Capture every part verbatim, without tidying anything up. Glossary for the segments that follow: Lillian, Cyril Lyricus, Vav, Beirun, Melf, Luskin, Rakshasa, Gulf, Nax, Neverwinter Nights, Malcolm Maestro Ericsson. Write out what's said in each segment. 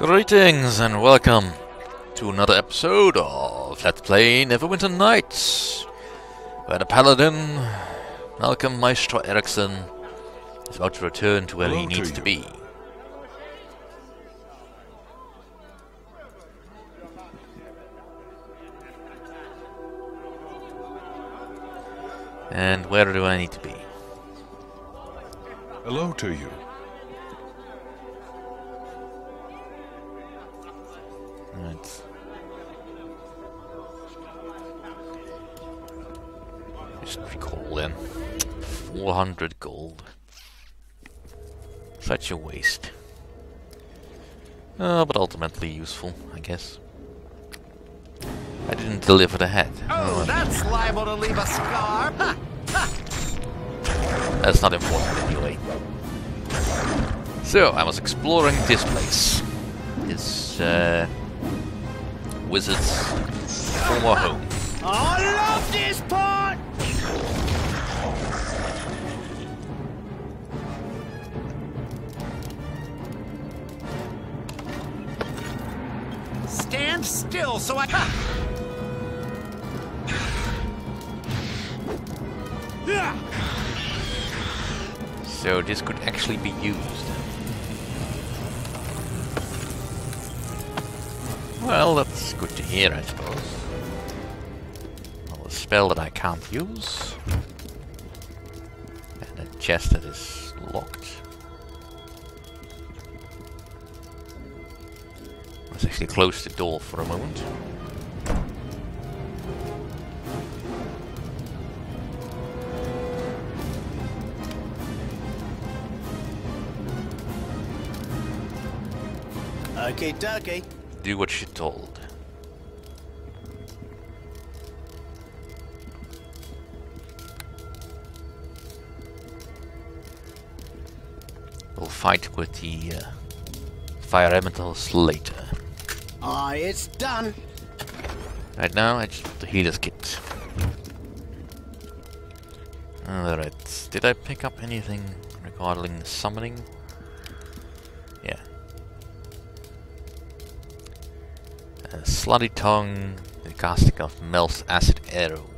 Greetings and welcome to another episode of Let's Play Neverwinter Nights, where the paladin, Malcolm Maestro Ericsson, is about to return to where Hello he needs to, to be. And where do I need to be? Hello to you. Right. Just recall then. four hundred gold. Such a waste. Oh, but ultimately useful, I guess. I didn't deliver the head. Oh, that's liable to leave a scar. That's not important anyway. So, I was exploring this place. This, uh... wizard's former home. I love this part. Stand still, so I. So this could actually be used. Well, that's good to hear, I suppose. Well, a spell that I can't use. And a chest that is locked. Let's actually close the door for a moment. Okay, ducky. Do what she told. We'll fight with the uh, fire elementals later. Ah, it's done. Right now, I just want the healer's kit. Alright, did I pick up anything regarding summoning? Slutty Tongue, the casting of Melf's Acid Arrow.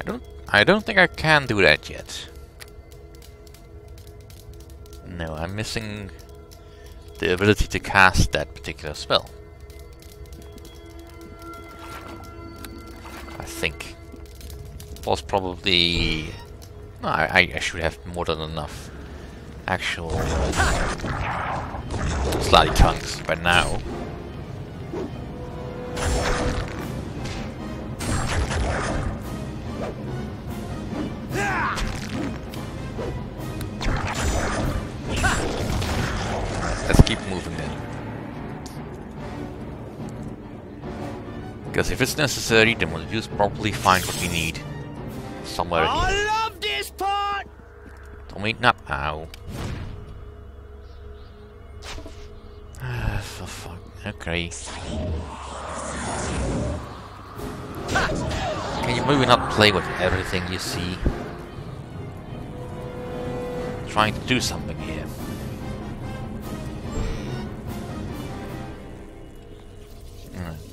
I don't I don't think I can do that yet. No, I'm missing the ability to cast that particular spell. I think. Plus probably no, I, I should have more than enough actual Slutty Tongues by now. Because if it's necessary, then we'll just properly find what we need somewhere. I here. love this part. Don't mean not now. Ah, for fuck. Okay. Can you maybe not play with everything you see? I'm trying to do something here.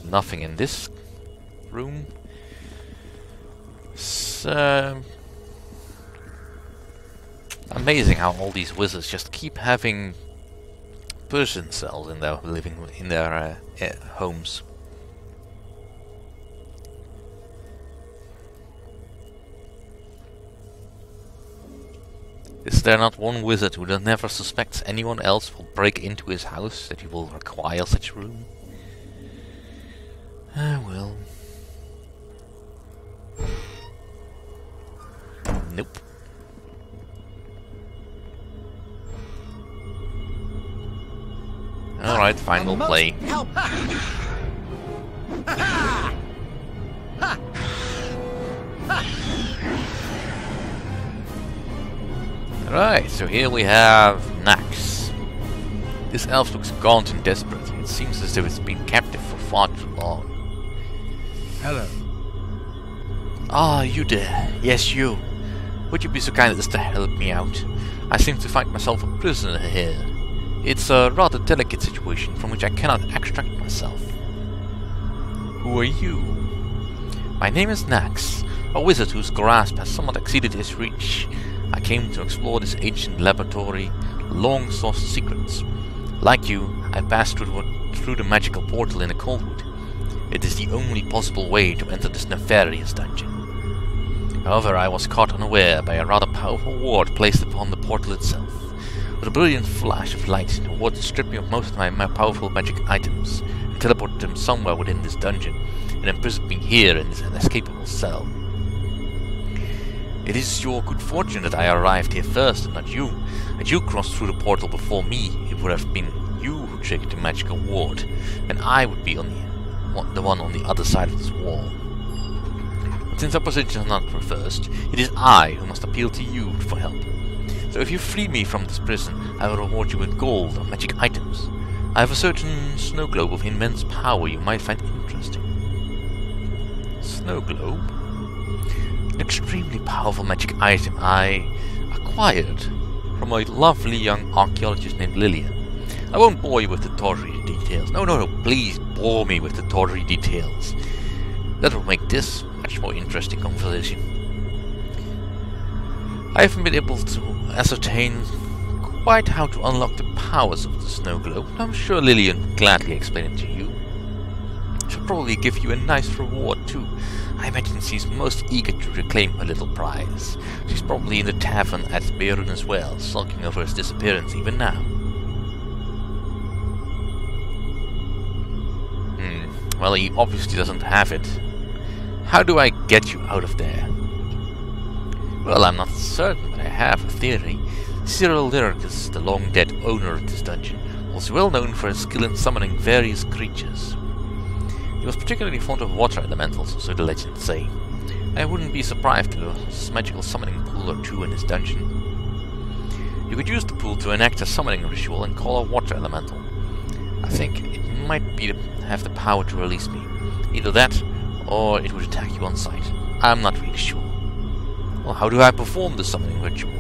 Nothing in this room. So, amazing how all these wizards just keep having person cells in their living in their uh, eh, homes. Is there not one wizard who never suspects anyone else will break into his house that he will require such a room? I will. Nope. All right, fine. We'll play. Help. All right, so here we have Nax. This elf looks gaunt and desperate. It seems as though it's been captive for far too long. Hello. Ah, oh, you there. Yes, you. Would you be so kind as to help me out? I seem to find myself a prisoner here. It's a rather delicate situation from which I cannot extract myself. Who are you? My name is Nax, a wizard whose grasp has somewhat exceeded his reach. I came to explore this ancient laboratory, long sought secrets. Like you, I passed through, through the magical portal in the Coldwood. It is the only possible way to enter this nefarious dungeon. However, I was caught unaware by a rather powerful ward placed upon the portal itself. With a brilliant flash of light, the ward stripped me of most of my powerful magic items, and teleported them somewhere within this dungeon, and imprisoned me here in this inescapable cell. It is your good fortune that I arrived here first and not you. Had you crossed through the portal before me, it would have been you who triggered the magical ward, and I would be on the, the one on the other side of this wall. But since our positions are not reversed, it is I who must appeal to you for help. So if you free me from this prison, I will reward you with gold or magic items. I have a certain snow globe of immense power you might find interesting. Snow globe? An extremely powerful magic item I acquired from a lovely young archaeologist named Lillian. I won't bore you with the tawdry details. No, no, no, please bore me with the tawdry details. That will make this much more interesting conversation. I haven't been able to ascertain quite how to unlock the powers of the snow globe, but I'm sure Lillian will gladly explain it to you. She'll probably give you a nice reward too. I imagine she's most eager to reclaim her little prize. She's probably in the tavern at Beirun as well, sulking over his disappearance even now. Hmm, well, he obviously doesn't have it. How do I get you out of there? Well, I'm not certain, but I have a theory. Cyril Lyricus, the long-dead owner of this dungeon, was well known for his skill in summoning various creatures. He was particularly fond of water elementals, so the legends say. I wouldn't be surprised if there was a magical summoning pool or two in this dungeon. You could use the pool to enact a summoning ritual and call a water elemental. I think it might be to have the power to release me. Either that, or it would attack you on sight. I'm not really sure. Well, how do I perform the summoning ritual?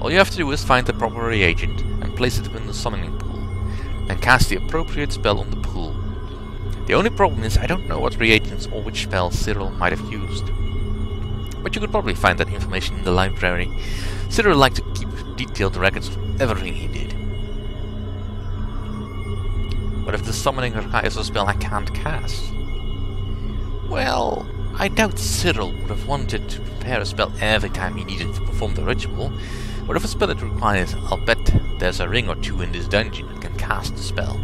All you have to do is find the proper reagent and place it within the summoning pool, then cast the appropriate spell on the pool. The only problem is I don't know what reagents or which spell Cyril might have used. But you could probably find that information in the library. Cyril liked to keep detailed records of everything he did. What if the summoning requires a spell I can't cast? Well, I doubt Cyril would have wanted to prepare a spell every time he needed to perform the ritual. Whatever spell it requires, I'll bet there's a ring or two in this dungeon that can cast the spell.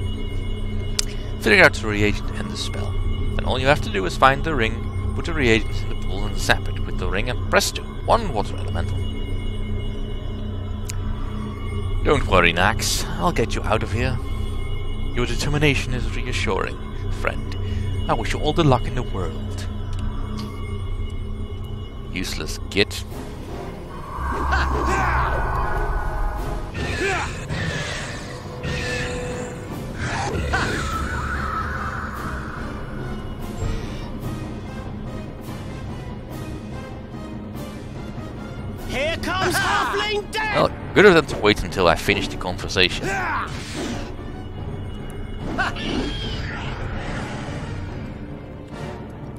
Figure out the reagent and the spell. Then all you have to do is find the ring, put the reagent in the pool and zap it with the ring and presto, one water elemental. Don't worry, Nax, I'll get you out of here. Your determination is reassuring, friend. I wish you all the luck in the world. Useless git. Here comes halfling death! Well, good of them to wait until I finish the conversation.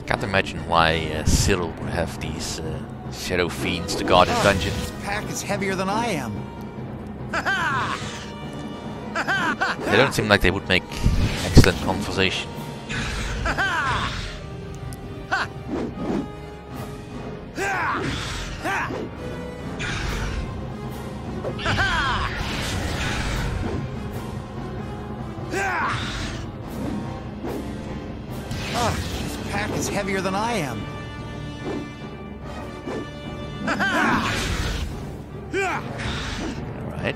Can't imagine why uh, Cyril would have these uh, shadow fiends to guard his dungeon. This pack is heavier than I am. They don't seem like they would make excellent conversation. Is heavier than I am. All right.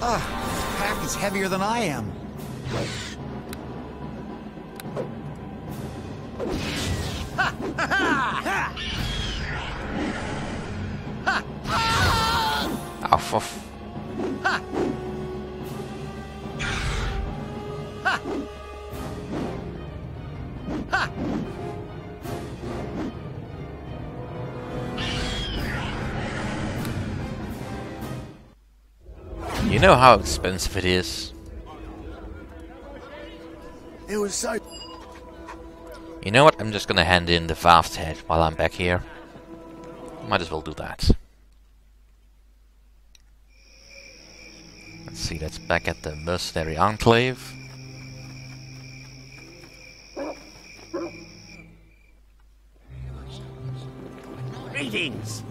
Uh, this pack is heavier than I am. Off off. You know how expensive it is. It was so. You know what? I'm just gonna hand in the Vast head while I'm back here. Might as well do that. Let's see, that's back at the mercenary enclave. Greetings!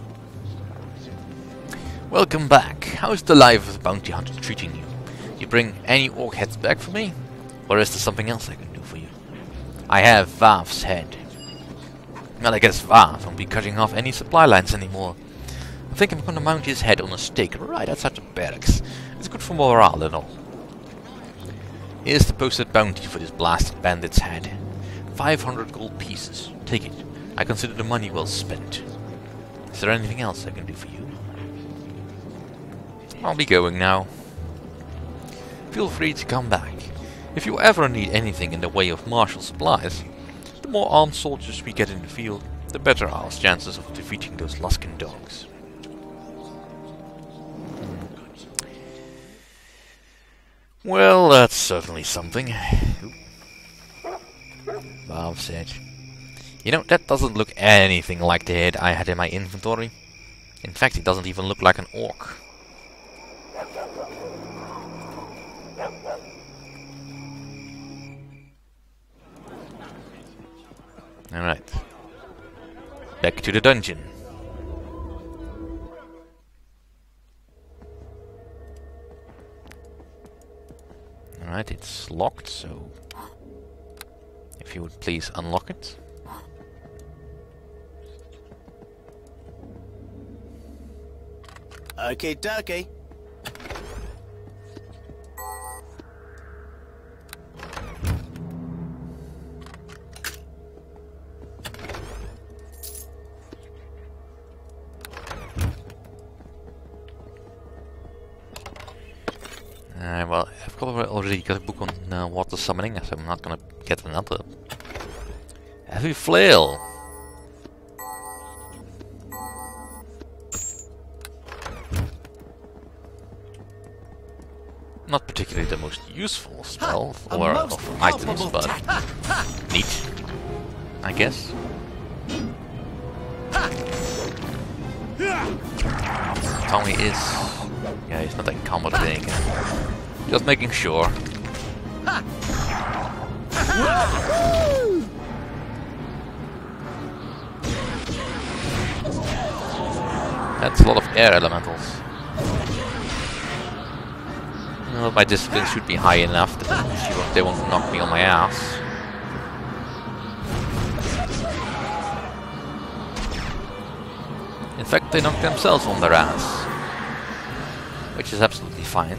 Welcome back. How's the life of the bounty hunter treating you? You bring any orc heads back for me? Or is there something else I can do for you? I have Vav's head. Well, I guess Vav won't be cutting off any supply lines anymore. I think I'm gonna mount his head on a stake right outside the barracks. It's good for morale and all. Here's the posted bounty for this blasted bandit's head. five hundred gold pieces. Take it. I consider the money well spent. Is there anything else I can do for you? I'll be going now. Feel free to come back. If you ever need anything in the way of martial supplies, the more armed soldiers we get in the field, the better our chances of defeating those Luskin dogs. Well, that's certainly something. Bob said. You know, that doesn't look anything like the head I had in my inventory. In fact, it doesn't even look like an orc. Alright. Back to the dungeon. Alright, it's locked, so if you would please unlock it. Okay, dokie. Uh, well, I've already got a book on uh, water summoning, so I'm not gonna get another. Heavy flail! Not particularly the most useful spell or of items, but neat, I guess. Tommy is... yeah, he's not that combat thing. Just making sure. That's a lot of air elementals. Well, my discipline should be high enough that they won't knock me on my ass. In fact, they knock themselves on their ass, which is absolutely fine.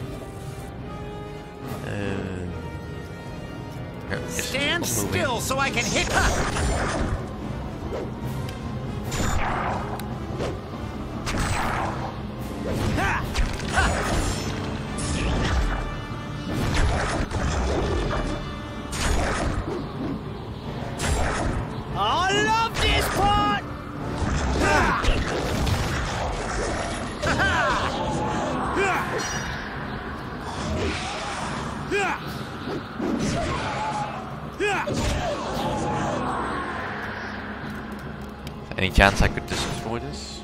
Uh, Stand still so I can hit her. Any chance I could destroy this?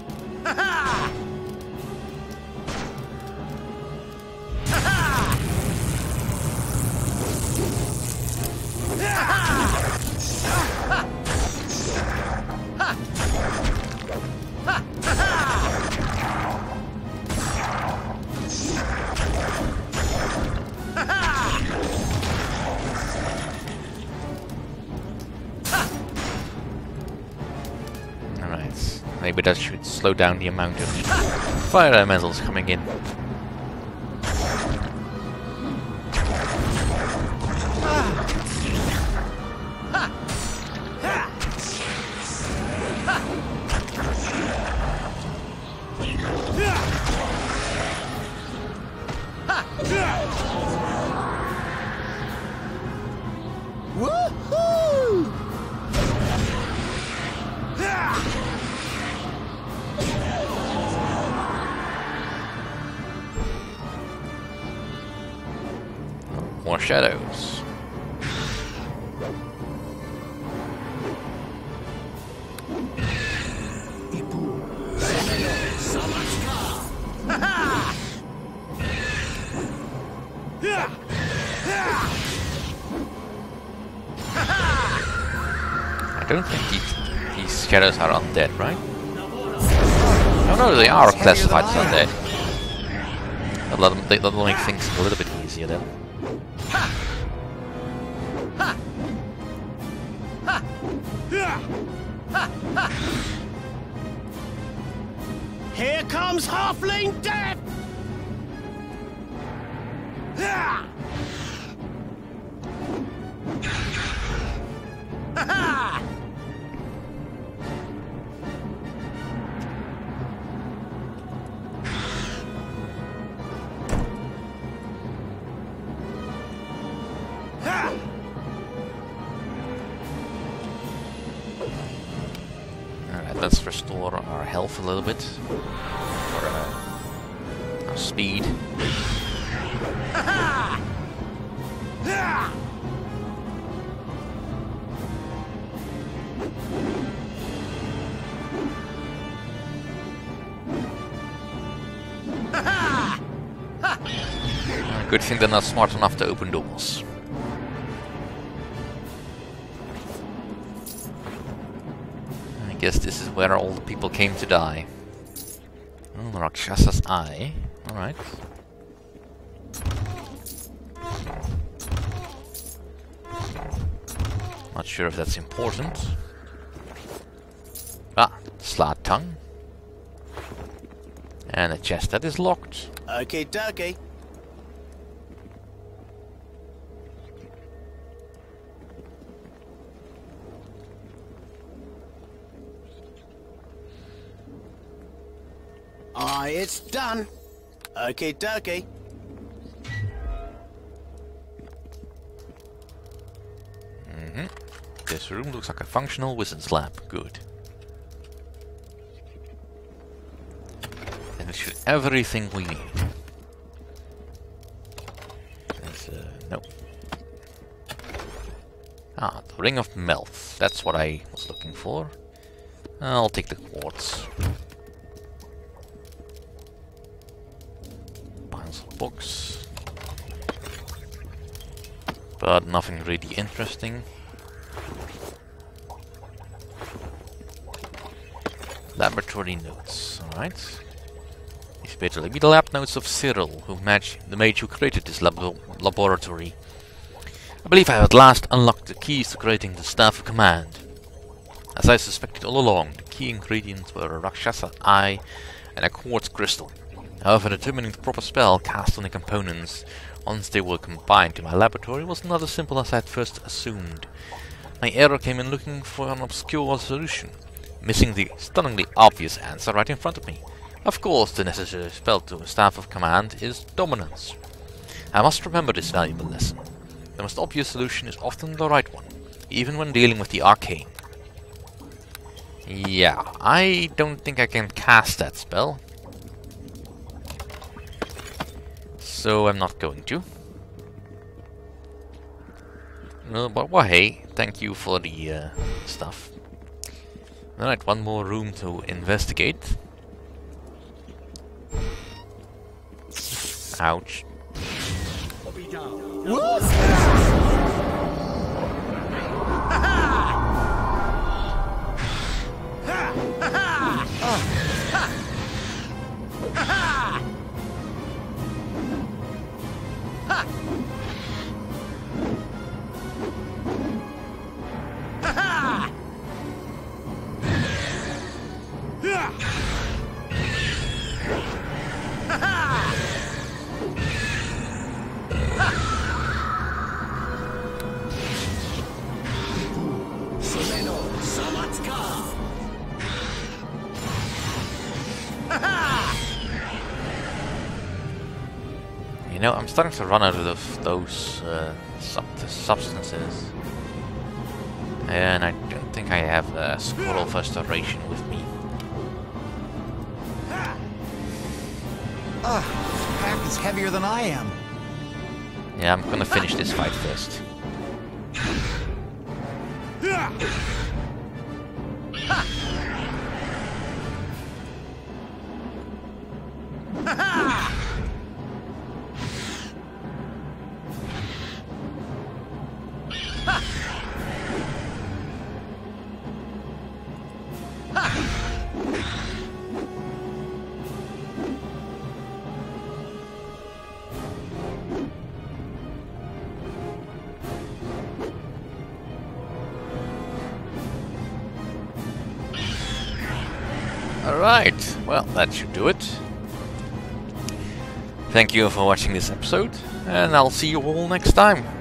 Maybe that should slow down the amount of fire elementals coming in. More shadows. I don't think these, these shadows are undead, right? Oh no, they are classified as undead. That'll, that that'll make things a little bit easier then. Here comes halfling death! Let's restore our health a little bit, or uh, our speed. Good thing they're not smart enough to open doors. Guess this is where all the people came to die. Oh, Rakshasa's eye. Alright. Not sure if that's important. Ah, slat tongue. And a chest that is locked. Okay, dokie. Aye, it's done. Okie dokie. Mm-hmm. This room looks like a functional wizard's lab. Good. And it should everything we need. There's, uh, no. Ah, the ring of Melf. That's what I was looking for. I'll take the quartz. Books, but nothing really interesting. Laboratory notes, alright. These basically be the lab notes of Cyril, who match the mage who created this labo laboratory. I believe I have at last unlocked the keys to creating the staff of command. As I suspected all along, the key ingredients were a Rakshasa eye and a quartz crystal. However, determining the proper spell cast on the components once they were combined in my laboratory was not as simple as I had first assumed. My error came in looking for an obscure solution, missing the stunningly obvious answer right in front of me. Of course, the necessary spell to a staff of command is dominance. I must remember this valuable lesson. The most obvious solution is often the right one, even when dealing with the arcane. Yeah, I don't think I can cast that spell. So I'm not going to. No, but well, hey, thank you for the uh, stuff. Alright, one more room to investigate. Ouch. You know, I'm starting to run out of those uh, sub substances, and I don't think I have a scroll of restoration with me. Ah, uh, this pack is heavier than I am. Yeah, I'm gonna finish this fight first. Alright, well, that should do it. Thank you for watching this episode, and I'll see you all next time.